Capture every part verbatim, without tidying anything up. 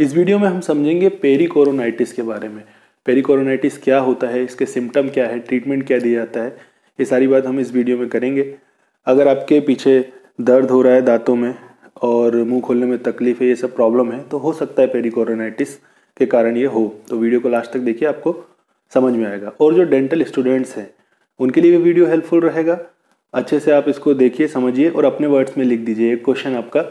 इस वीडियो में हम समझेंगे पेरिकोरोनाइटिस के बारे में। पेरिकोरोनाइटिस क्या होता है, इसके सिम्टम क्या है, ट्रीटमेंट क्या दिया जाता है, ये सारी बात हम इस वीडियो में करेंगे। अगर आपके पीछे दर्द हो रहा है दांतों में और मुंह खोलने में तकलीफ है, ये सब प्रॉब्लम है, तो हो सकता है पेरिकोरोनाइटिस के कारण ये हो। तो वीडियो को लास्ट तक देखिए, आपको समझ में आएगा। और जो डेंटल स्टूडेंट्स हैं उनके लिए भी वीडियो हेल्पफुल रहेगा। अच्छे से आप इसको देखिए, समझिए और अपने वर्ड्स में लिख दीजिए। एक क्वेश्चन आपका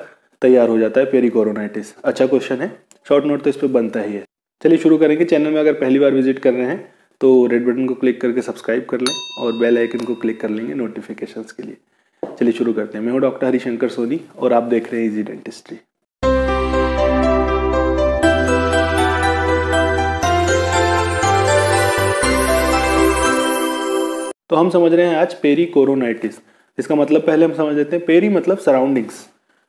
तैयार हो जाता है, पेरिकोरोनाइटिस। अच्छा क्वेश्चन है, शॉर्ट नोट तो इस पर बनता ही है। चलिए शुरू करेंगे। चैनल में अगर पहली बार विजिट कर रहे हैं तो रेड बटन को क्लिक करके सब्सक्राइब कर लें और बेल आइकन को क्लिक कर लेंगे नोटिफिकेशंस के लिए। चलिए शुरू करते हैं। मैं हूँ डॉक्टर हरिशंकर सोनी और आप देख रहे हैं इजी डेंटिस्ट्री। तो हम समझ रहे हैं आज पेरिकोरोनाइटिस। इसका मतलब पहले हम समझ लेते हैं, पेरी मतलब सराउंडिंग्स,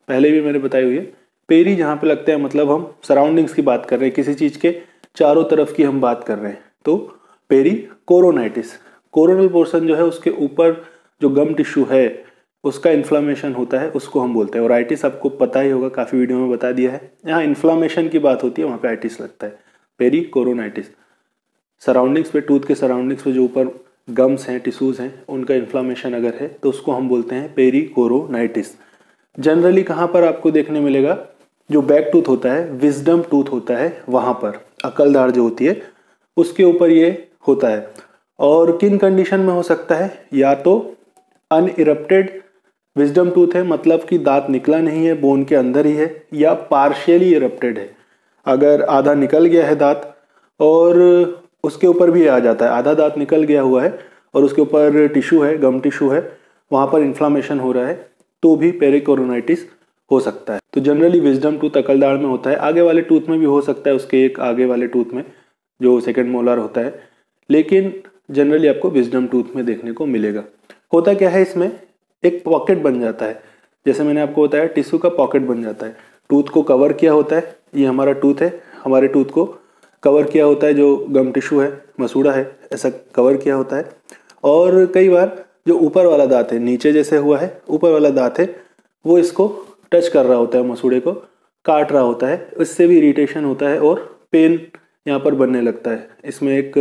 पहले भी मैंने बताई हुई है। पेरी जहाँ पे लगता है मतलब हम सराउंडिंग्स की बात कर रहे हैं, किसी चीज़ के चारों तरफ की हम बात कर रहे हैं। तो पेरी कोरोनाइटिस, कोरोनल पोर्शन जो है उसके ऊपर जो गम टिश्यू है उसका इन्फ्लामेशन होता है, उसको हम बोलते हैं। और आइटिस आपको पता ही होगा, काफ़ी वीडियो में बता दिया है। यहाँ इन्फ्लामेशन की बात होती है, वहाँ पे आइटिस लगता है। पेरी कोरोनाइटिस, सराउंडिंग्स पे, टूथ के सराउंडिंग्स पे जो ऊपर गम्स हैं, टिश्यूज़ हैं, उनका इन्फ्लामेशन अगर है तो उसको हम बोलते हैं पेरी कोरोनाइटिस। जनरली कहाँ पर आपको देखने मिलेगा? जो बैक टूथ होता है, विजडम टूथ होता है, वहाँ पर अकलदार जो होती है उसके ऊपर ये होता है। और किन कंडीशन में हो सकता है? या तो अनइरप्टेड विजडम टूथ है, मतलब कि दांत निकला नहीं है, बोन के अंदर ही है, या पार्शियली इरप्टेड है, अगर आधा निकल गया है दांत और उसके ऊपर भी आ जाता है। आधा दांत निकल गया हुआ है और उसके ऊपर टिश्यू है, गम टिश्यू है, वहाँ पर इन्फ्लामेशन हो रहा है, तो भी पेरिकोरोनाइटिस हो सकता है। तो जनरली विजडम टूथ अकलदाड़ में होता है, आगे वाले टूथ में भी हो सकता है, उसके एक आगे वाले टूथ में जो सेकेंड मोलर होता है, लेकिन जनरली आपको विजडम टूथ में देखने को मिलेगा। होता क्या है, इसमें एक पॉकेट बन जाता है, जैसे मैंने आपको बताया टिश्यू का पॉकेट बन जाता है। टूथ को कवर किया होता है, ये हमारा टूथ है, हमारे टूथ को कवर किया होता है, जो गम टिश्यू है, मसूड़ा है, ऐसा कवर किया होता है। और कई बार जो ऊपर वाला दांत है, नीचे जैसे हुआ है, ऊपर वाला दांत है, वो इसको टच कर रहा होता है, मसूड़े को काट रहा होता है, इससे भी इरिटेशन होता है और पेन यहाँ पर बनने लगता है। इसमें एक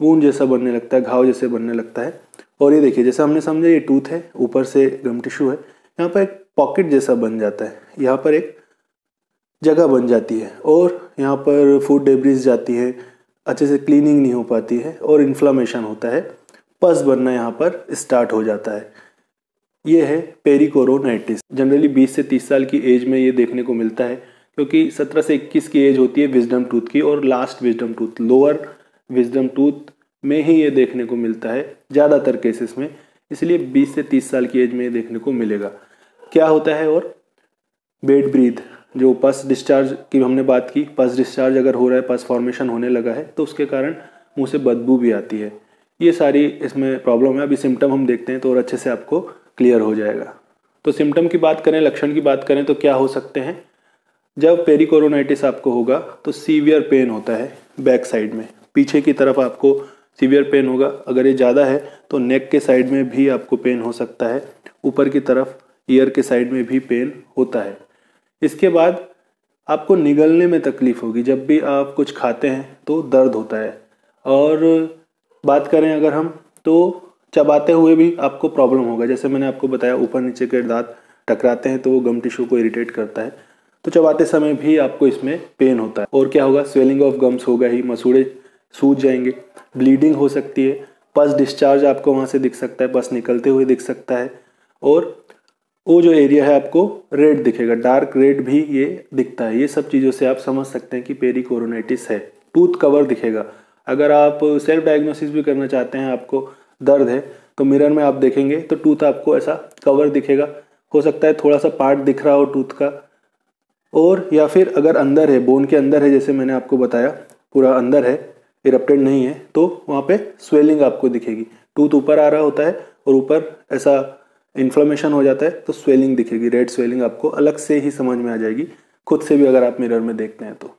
वूंड जैसा बनने लगता है, घाव जैसे बनने लगता है। और ये देखिए, जैसा हमने समझा ये टूथ है, ऊपर से गम टिश्यू है, यहाँ पर एक पॉकेट जैसा बन जाता है, यहाँ पर एक जगह बन जाती है और यहाँ पर फूड डेब्रिस जाती है, अच्छे से क्लीनिंग नहीं हो पाती है और इन्फ्लामेशन होता है, पस बनना यहाँ पर स्टार्ट हो जाता है। ये है पेरिकोरोनाइटिस। जनरली बीस से तीस साल की एज में ये देखने को मिलता है, क्योंकि सत्रह से इक्कीस की एज होती है विजडम टूथ की, और last wisdom tooth, lower wisdom tooth में ही ये देखने को मिलता है ज़्यादातर केसेस में, इसलिए बीस से तीस साल की एज में ये देखने को मिलेगा। क्या होता है? और बेड ब्रीथ, जो पस डिस्चार्ज की हमने बात की, पस डिस्चार्ज अगर हो रहा है, पस फॉर्मेशन होने लगा है, तो उसके कारण मुँह से बदबू भी आती है। ये सारी इसमें प्रॉब्लम है। अभी सिम्टम हम देखते हैं तो और अच्छे से आपको क्लियर हो जाएगा। तो सिम्टम की बात करें, लक्षण की बात करें, तो क्या हो सकते हैं? जब पेरिकोरोनाइटिस आपको होगा तो सीवियर पेन होता है बैक साइड में, पीछे की तरफ आपको सीवियर पेन होगा। अगर ये ज़्यादा है तो नेक के साइड में भी आपको पेन हो सकता है, ऊपर की तरफ ईयर के साइड में भी पेन होता है। इसके बाद आपको निगलने में तकलीफ होगी, जब भी आप कुछ खाते हैं तो दर्द होता है। और बात करें अगर हम, तो चबाते हुए भी आपको प्रॉब्लम होगा, जैसे मैंने आपको बताया ऊपर नीचे के दांत टकराते हैं तो वो गम टिश्यू को इरिटेट करता है, तो चबाते समय भी आपको इसमें पेन होता है। और क्या होगा? स्वेलिंग ऑफ गम्स होगा ही, मसूड़े सूज जाएंगे, ब्लीडिंग हो सकती है, पस डिस्चार्ज आपको वहाँ से दिख सकता है, पस निकलते हुए दिख सकता है, और वो जो एरिया है आपको रेड दिखेगा, डार्क रेड भी ये दिखता है। ये सब चीज़ों से आप समझ सकते हैं कि पेरिकोरोनाइटिस है। टूथ कवर दिखेगा। अगर आप सेल्फ डायग्नोसिस भी करना चाहते हैं, आपको दर्द है तो मिरर में आप देखेंगे तो टूथ आपको ऐसा कवर दिखेगा, हो सकता है थोड़ा सा पार्ट दिख रहा हो टूथ का। और या फिर अगर अंदर है, बोन के अंदर है, जैसे मैंने आपको बताया पूरा अंदर है, इरप्टेड नहीं है, तो वहाँ पे स्वेलिंग आपको दिखेगी। टूथ ऊपर आ रहा होता है और ऊपर ऐसा इन्फ्लामेशन हो जाता है तो स्वेलिंग दिखेगी, रेड स्वेलिंग आपको अलग से ही समझ में आ जाएगी, खुद से भी अगर आप मिरर में देखते हैं तो।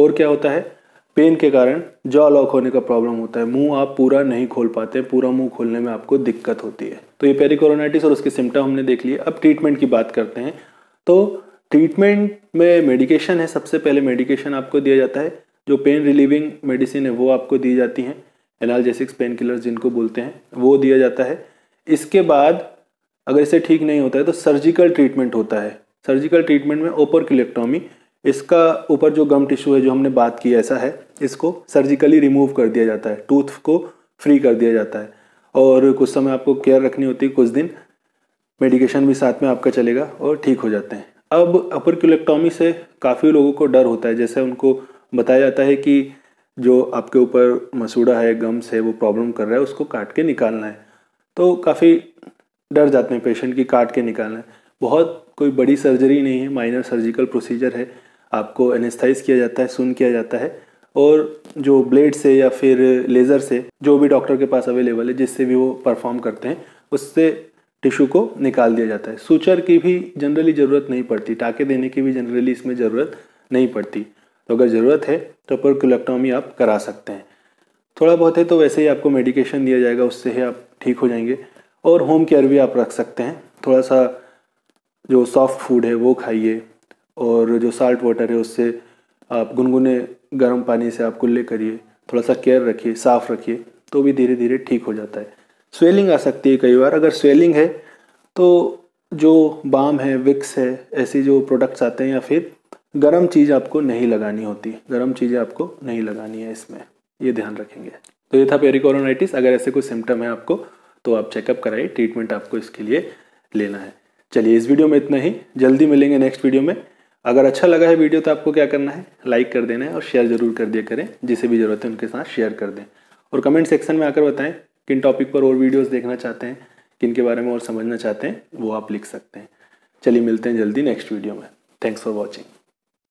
और क्या होता है? पेन के कारण जॉ लॉक होने का प्रॉब्लम होता है, मुंह आप पूरा नहीं खोल पाते, पूरा मुंह खोलने में आपको दिक्कत होती है। तो ये पेरिकोरोनाइटिस और उसके सिम्टम हमने देख लिए। अब ट्रीटमेंट की बात करते हैं। तो ट्रीटमेंट में मेडिकेशन है, सबसे पहले मेडिकेशन आपको दिया जाता है, जो पेन रिलीविंग मेडिसिन है वो आपको दी जाती हैं, एनाल्जेसिक्स पेन किलर्स जिनको बोलते हैं वो दिया जाता है। इसके बाद अगर इसे ठीक नहीं होता है तो सर्जिकल ट्रीटमेंट होता है। सर्जिकल ट्रीटमेंट में ओपरक्यूलेक्टोमी, इसका ऊपर जो गम टिश्यू है जो हमने बात की ऐसा है, इसको सर्जिकली रिमूव कर दिया जाता है, टूथ को फ्री कर दिया जाता है। और कुछ समय आपको केयर रखनी होती है, कुछ दिन मेडिकेशन भी साथ में आपका चलेगा और ठीक हो जाते हैं। अब ओपरक्यूलेक्टोमी से काफ़ी लोगों को डर होता है, जैसे उनको बताया जाता है कि जो आपके ऊपर मसूड़ा है, गम्स है, वो प्रॉब्लम कर रहा है, उसको काट के निकालना है, तो काफ़ी डर जाते हैं पेशेंट की काट के निकालना है। बहुत कोई बड़ी सर्जरी नहीं है, माइनर सर्जिकल प्रोसीजर है, आपको एनेस्थाइज किया जाता है, सुन किया जाता है, और जो ब्लेड से या फिर लेज़र से, जो भी डॉक्टर के पास अवेलेबल है जिससे भी वो परफॉर्म करते हैं, उससे टिश्यू को निकाल दिया जाता है। सूचर की भी जनरली ज़रूरत नहीं पड़ती, टाँके देने की भी जनरली इसमें ज़रूरत नहीं पड़ती। तो अगर ज़रूरत है तो ओपरक्यूलेक्टोमी आप करा सकते हैं। थोड़ा बहुत है तो वैसे ही आपको मेडिकेशन दिया जाएगा, उससे ही आप ठीक हो जाएंगे। और होम केयर भी आप रख सकते हैं, थोड़ा सा जो सॉफ्ट फूड है वो खाइए, और जो साल्ट वाटर है उससे आप गुनगुने गर्म पानी से आप कुल्ले करिए, थोड़ा सा केयर रखिए, साफ़ रखिए, तो भी धीरे धीरे ठीक हो जाता है। स्वेलिंग आ सकती है कई बार, अगर स्वेलिंग है तो जो बाम है, विक्स है, ऐसी जो प्रोडक्ट्स आते हैं, या फिर गर्म चीज़ आपको नहीं लगानी होती, गर्म चीज़ें आपको नहीं लगानी है इसमें, ये ध्यान रखेंगे। तो ये था पेरिकोरोनाइटिस। अगर ऐसे कोई सिम्टम है आपको तो आप चेकअप कराइए, ट्रीटमेंट आपको इसके लिए लेना है। चलिए इस वीडियो में इतना ही, जल्दी मिलेंगे नेक्स्ट वीडियो में। अगर अच्छा लगा है वीडियो तो आपको क्या करना है, लाइक कर देना है और शेयर ज़रूर कर दिया करें, जिसे भी ज़रूरत है उनके साथ शेयर कर दें। और कमेंट सेक्शन में आकर बताएं किन टॉपिक पर और वीडियोस देखना चाहते हैं, किन के बारे में और समझना चाहते हैं, वो आप लिख सकते हैं। चलिए मिलते हैं जल्दी नेक्स्ट वीडियो में। Thanks for watching.